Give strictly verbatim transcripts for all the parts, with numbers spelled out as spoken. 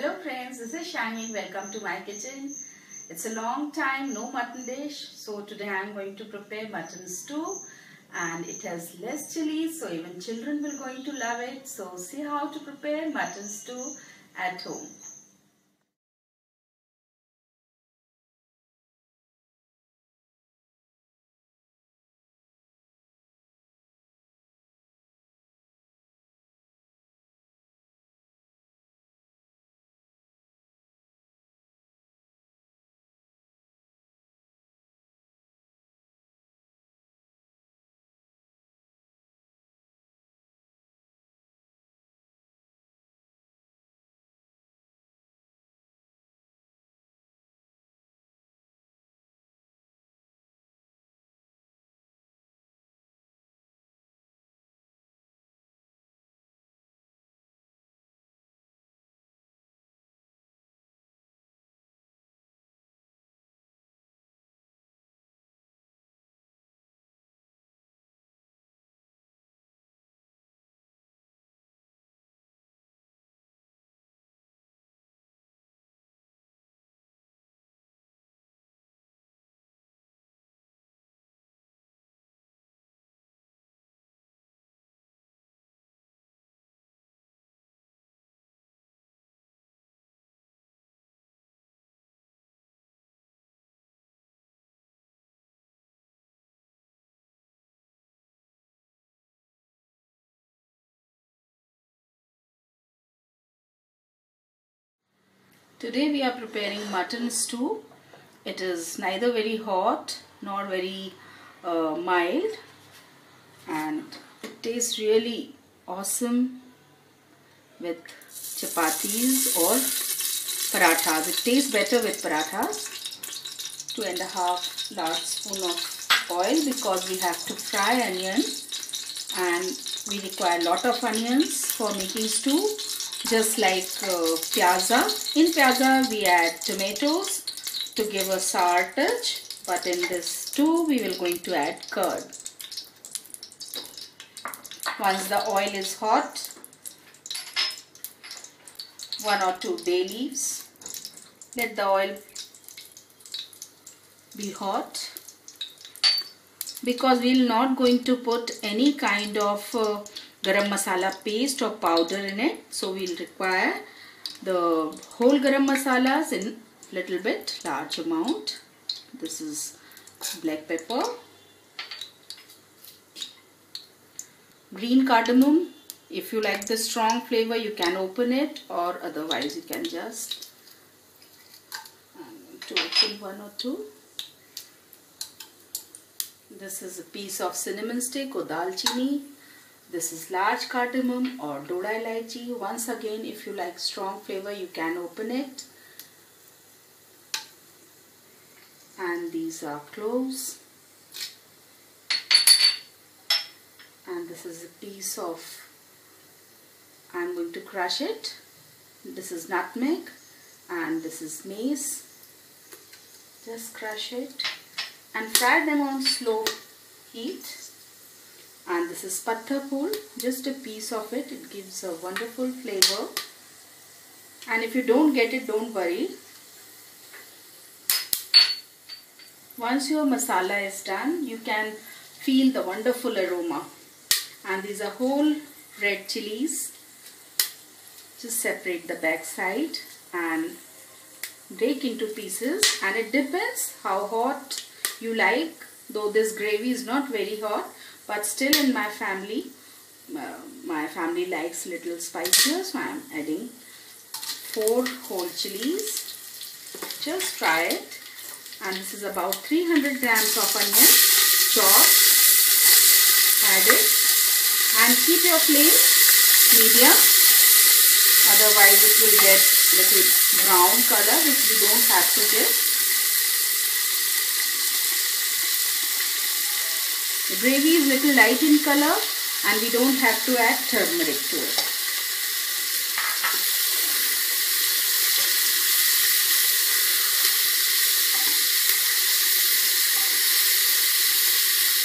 Hello friends, this is Shaheen. Welcome to my kitchen. It's a long time no mutton dish, so today I am going to prepare mutton stew, and it has less chilies, so even children will going to love it. So see how to prepare mutton stew at home. Today we are preparing mutton stew. It is neither very hot nor very uh, mild, and it tastes really awesome with chapatis or parathas. It tastes better with parathas. Two and a half large spoon of oil, because we have to fry onion and we require a lot of onions for making stew. Just like uh, piazza. In piazza we add tomatoes to give a sour touch, but in this stew we will going to add curd. Once the oil is hot, one or two bay leaves. Let the oil be hot, because we will not going to put any kind of uh, garam masala paste or powder in it, so we will require the whole garam masalas in little bit large amount. This is black pepper, green cardamom. If you like the strong flavor, you can open it, or otherwise you can just I'm going to open one or two. This is a piece of cinnamon stick or dalchini. This is large cardamom or dodai elaichi. Once again, if you like strong flavor, you can open it. And these are cloves. And this is a piece of, I'm going to crush it. This is nutmeg. And this is mace. Just crush it. And fry them on slow heat. And this is pathar phool, just a piece of it, it gives a wonderful flavor. And if you don't get it, don't worry. Once your masala is done, you can feel the wonderful aroma. And these are whole red chilies. Just separate the back side and break into pieces. And it depends how hot you like, though this gravy is not very hot. But still in my family, uh, my family likes little spicier, so I am adding four whole chilies. Just try it. And this is about three hundred grams of onion, chopped. Add it. And keep your flame medium. Otherwise it will get little brown color, which you don't have to give. The gravy is little light in color, and we don't have to add turmeric to it.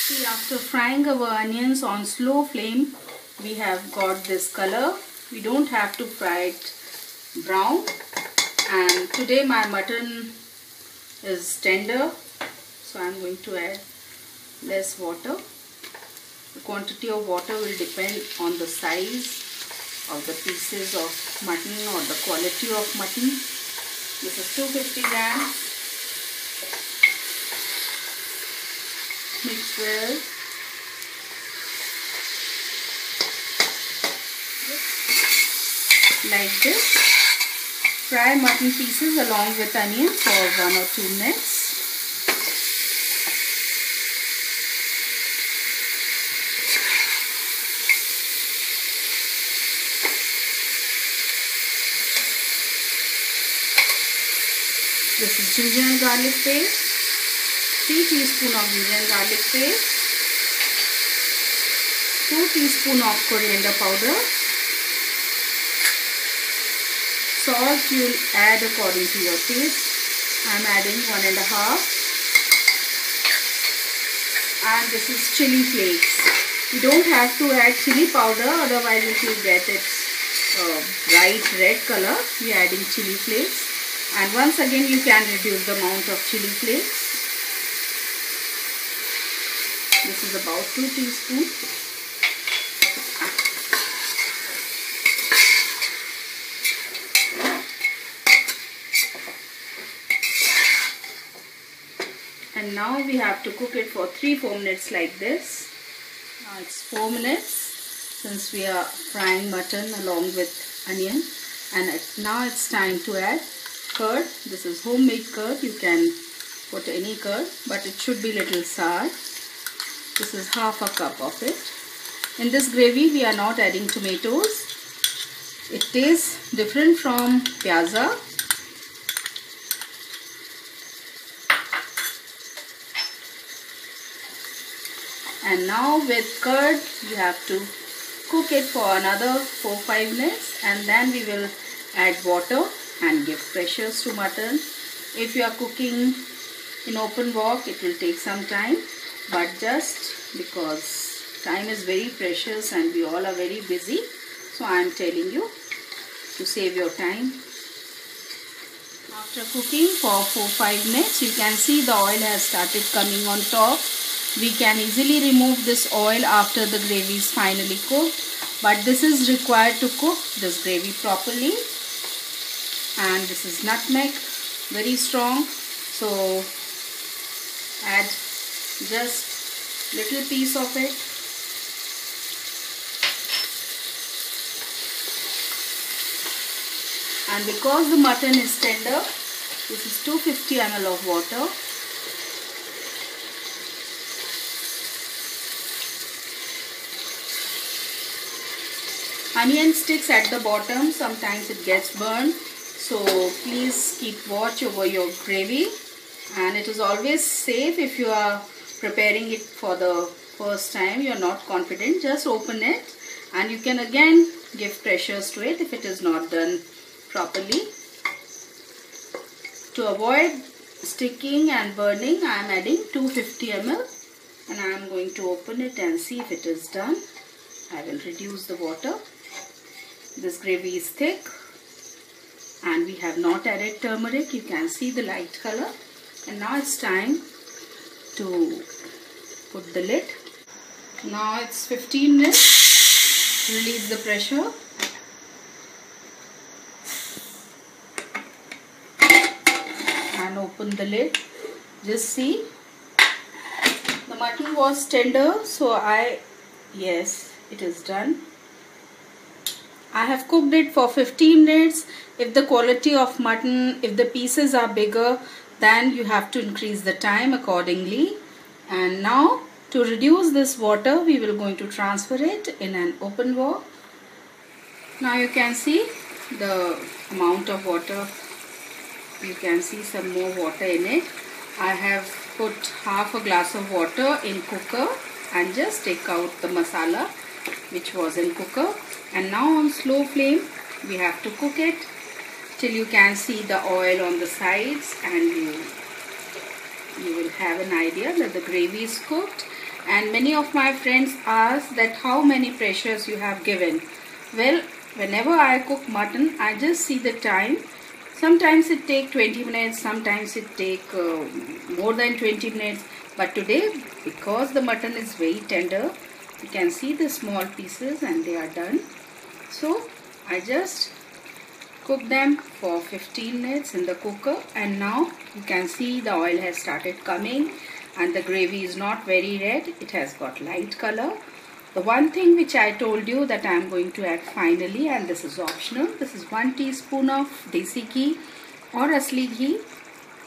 See, after frying our onions on slow flame, we have got this color. We don't have to fry it brown, and today my mutton is tender, so I'm going to add less water. The quantity of water will depend on the size of the pieces of mutton or the quality of mutton. This is two hundred fifty grams. Mix well. Like this. Fry mutton pieces along with onion for one or two minutes. This is ginger and garlic paste, three teaspoons of ginger and garlic paste, two teaspoons of coriander powder. Salt you'll add according to your taste. I'm adding one and a half. And this is chili flakes. You don't have to add chili powder, otherwise if you get its uh, bright red color, we're adding chili flakes. And once again you can reduce the amount of chili flakes. This is about two teaspoons. And now we have to cook it for three to four minutes like this. Now it's four minutes since we are frying mutton along with onion. And it, now it's time to add curd. This is homemade curd. You can put any curd, but it should be little sour. This is half a cup of it. In this gravy we are not adding tomatoes. It tastes different from pyaza. And now with curd you have to cook it for another four to five minutes, and then we will add water and give pressures to mutton. If you are cooking in open wok, it will take some time, but just because time is very precious and we all are very busy, so I am telling you to save your time. After cooking for four to five minutes, you can see the oil has started coming on top. We can easily remove this oil after the gravy is finally cooked, but this is required to cook this gravy properly. And this is nutmeg, very strong, so add just little piece of it. And because the mutton is tender, this is two hundred fifty milliliters of water. Onion sticks at the bottom, sometimes it gets burned. So please keep watch over your gravy, and it is always safe. If you are preparing it for the first time, you are not confident, just open it and you can again give pressures to it if it is not done properly. To avoid sticking and burning, I am adding two hundred fifty milliliters, and I am going to open it and see if it is done. I will reduce the water. This gravy is thick. And we have not added turmeric. You can see the light color. And now it's time to put the lid. Now it's fifteen minutes. Release the pressure. And open the lid. Just see. The mutton was tender. So I... Yes, it is done. I have cooked it for fifteen minutes. If the quality of mutton, if the pieces are bigger, then you have to increase the time accordingly. And now to reduce this water, we will going to transfer it in an open wok. Now you can see the amount of water. You can see some more water in it. I have put half a glass of water in cooker and just take out the masala which was in cooker. And now on slow flame we have to cook it till you can see the oil on the sides, and you, you will have an idea that the gravy is cooked. And many of my friends ask that how many pressures you have given. Well, Whenever I cook mutton, I just see the time. Sometimes it takes twenty minutes, sometimes it takes uh, more than twenty minutes. But today, because the mutton is very tender, you can see the small pieces and they are done. So I just cook them for fifteen minutes in the cooker, and now you can see the oil has started coming and the gravy is not very red, it has got light color. The one thing which I told you that I am going to add finally, and this is optional, this is one teaspoon of desi ghee or asli ghee.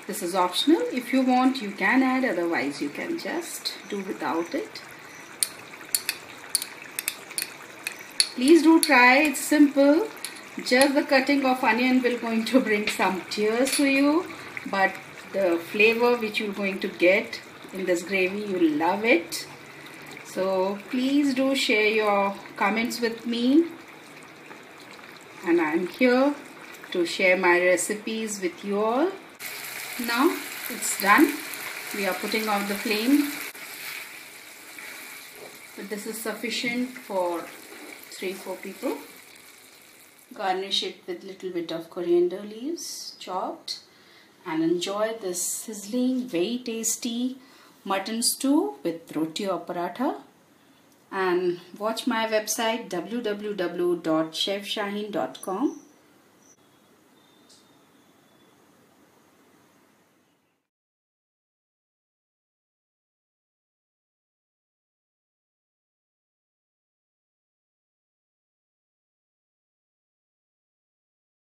This is optional. If you want, you can add, otherwise you can just do without it. Please do try, it's simple. Just the cutting of onion will going to bring some tears to you, but the flavor which you're going to get in this gravy, you'll love it. So please do share your comments with me, and I'm here to share my recipes with you all. Now it's done. We are putting off the flame, but this is sufficient for three four people. Garnish it with little bit of coriander leaves chopped, and enjoy this sizzling, very tasty mutton stew with roti or paratha. And watch my website w w w dot chef shaheen dot com.